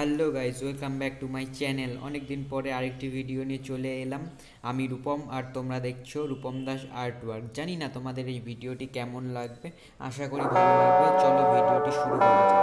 Hello guys welcome back to my channel. অনেক দিন পরে আরেকটি ভিডিও নিয়ে চলে এলাম। আমি রূপম আর তোমরা দেখছো রূপম দাস আর্ট ওয়ার্ক। জানি না তোমাদের এই ভিডিওটি কেমন লাগবে, আশা করি ভালো লাগবে। চলো ভিডিওটি শুরু করা যাক।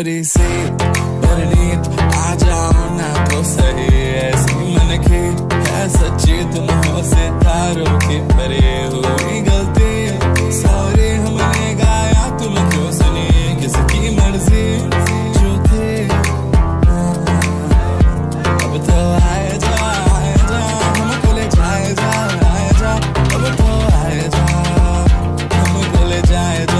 मेरी से परनीत आ जाओ ना तो सही, ऐसी मन की है सच्ची तुम हो सितारों की परे। हुई गलती सॉरी हमने गाया, तुम क्यों सुनी किसकी मर्जी जो थे। अब तो आए जा हमको ले जाए जा, आए जा अब तो आए जा हमको ले जाए जा।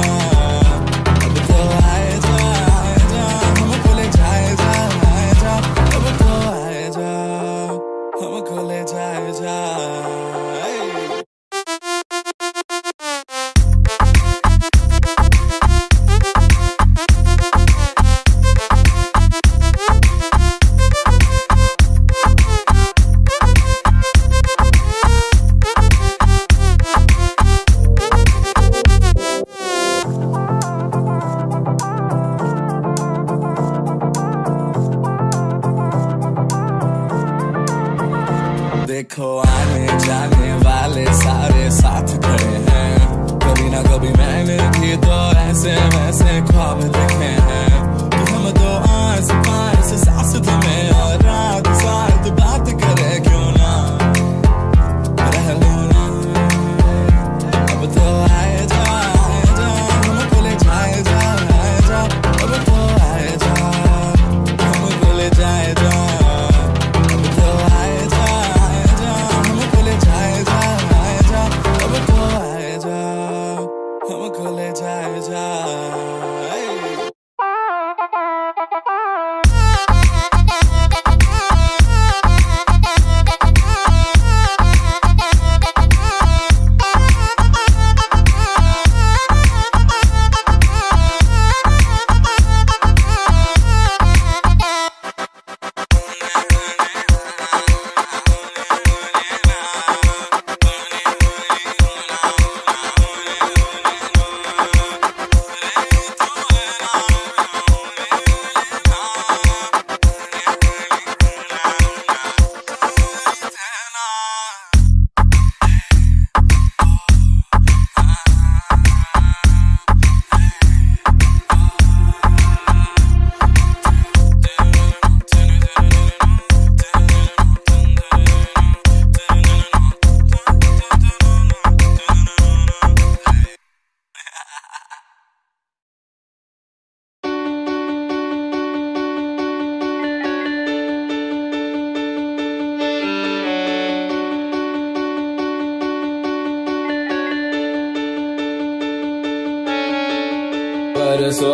बरसो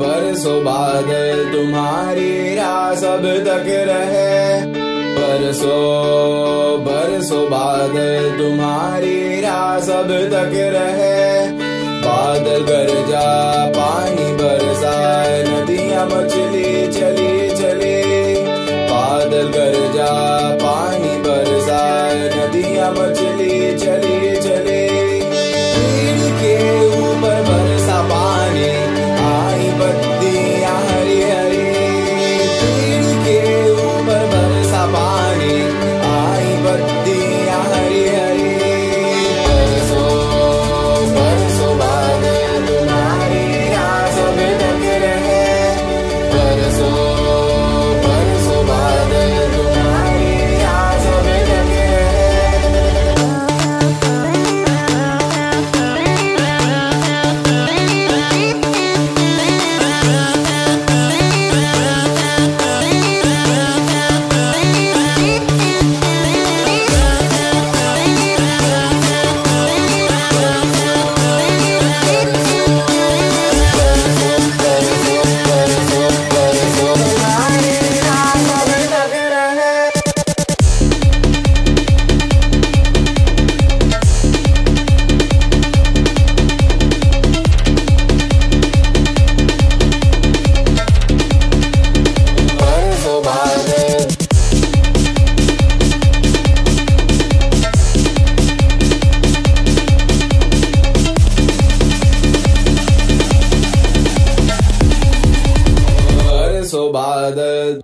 बरसो बादल तुम्हारी राह सब तक रहे, बरसो बरसो बादल तुम्हारी राह सब तक रहे। बादल गरजा पानी बरसाए नदियां मचली चली चली, बादल गरजा पानी बरसाए नदियां मचली चली चली। So bothered.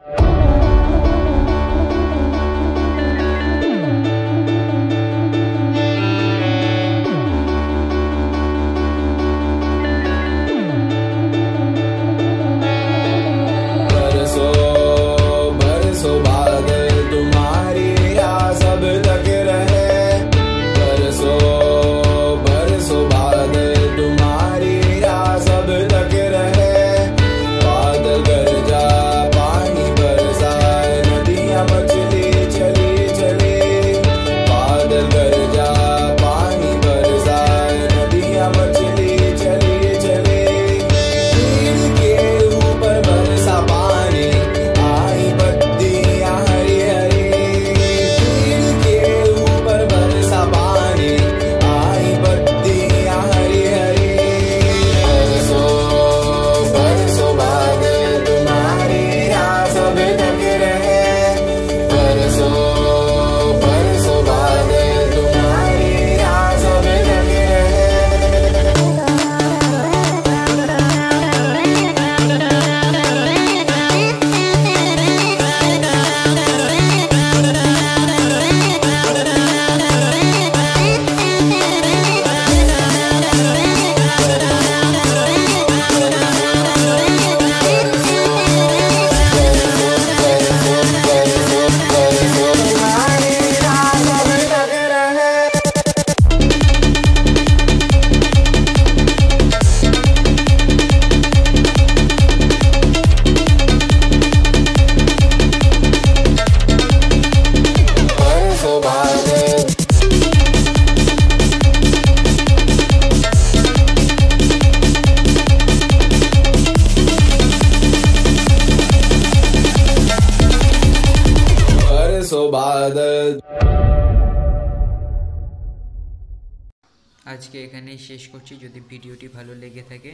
আজকে এখানেই শেষ করছি। যদি ভিডিওটি ভালো লেগে থাকে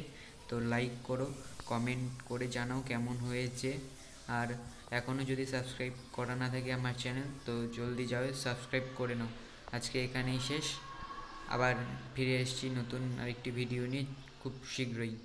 তো লাইক করো, কমেন্ট করে জানাও কেমন হয়েছে। আর এখনও যদি সাবস্ক্রাইব করা না থাকে আমার চ্যানেল তো জলদি যাও সাবস্ক্রাইব করে নাও। আজকে এখানেই শেষ, আবার ফিরে আসছি নতুন আরেকটি ভিডিও নিয়ে খুব শীঘ্রই।